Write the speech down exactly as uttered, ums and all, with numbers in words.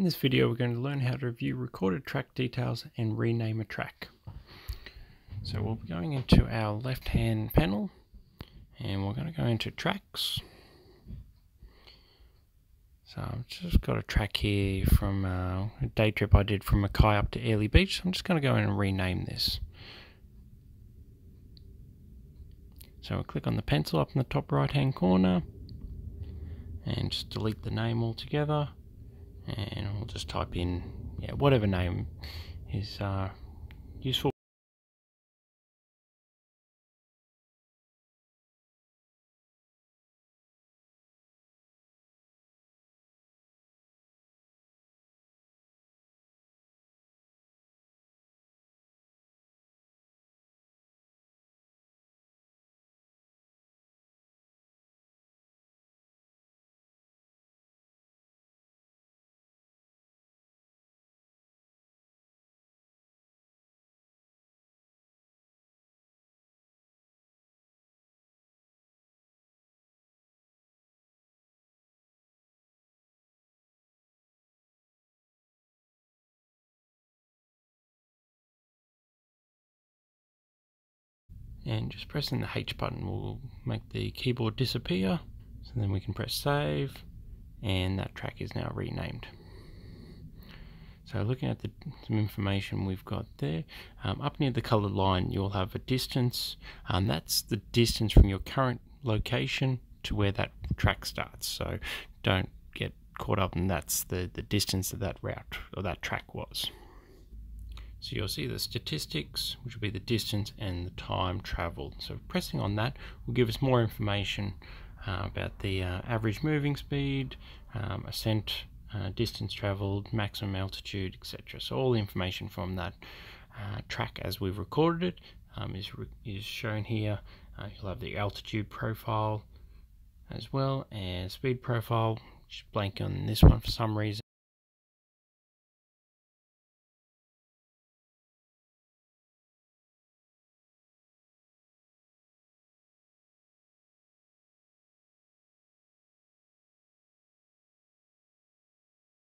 In this video we're going to learn how to review recorded track details and rename a track. So we'll be going into our left hand panel and we're going to go into tracks. So I've just got a track here from uh, a day trip I did from Mackay up to Airlie Beach. So I'm just going to go in and rename this. So we'll click on the pencil up in the top right hand corner and just delete the name altogether. And we'll just type in yeah, whatever name is uh, useful. And just pressing the H button will make the keyboard disappear, so then we can press save and that track is now renamed. So looking at the some information we've got there, um, up near the coloured line you'll have a distance, and um, that's the distance from your current location to where that track starts, so don't get caught up, and that's the, the distance that that route or that track was. So you'll see the statistics, which will be the distance and the time traveled. So pressing on that will give us more information uh, about the uh, average moving speed, um, ascent, uh, distance traveled, maximum altitude, et cetera. So all the information from that uh, track as we've recorded it um, is, re is shown here. Uh, you'll have the altitude profile as well, and speed profile, just blank on this one for some reason.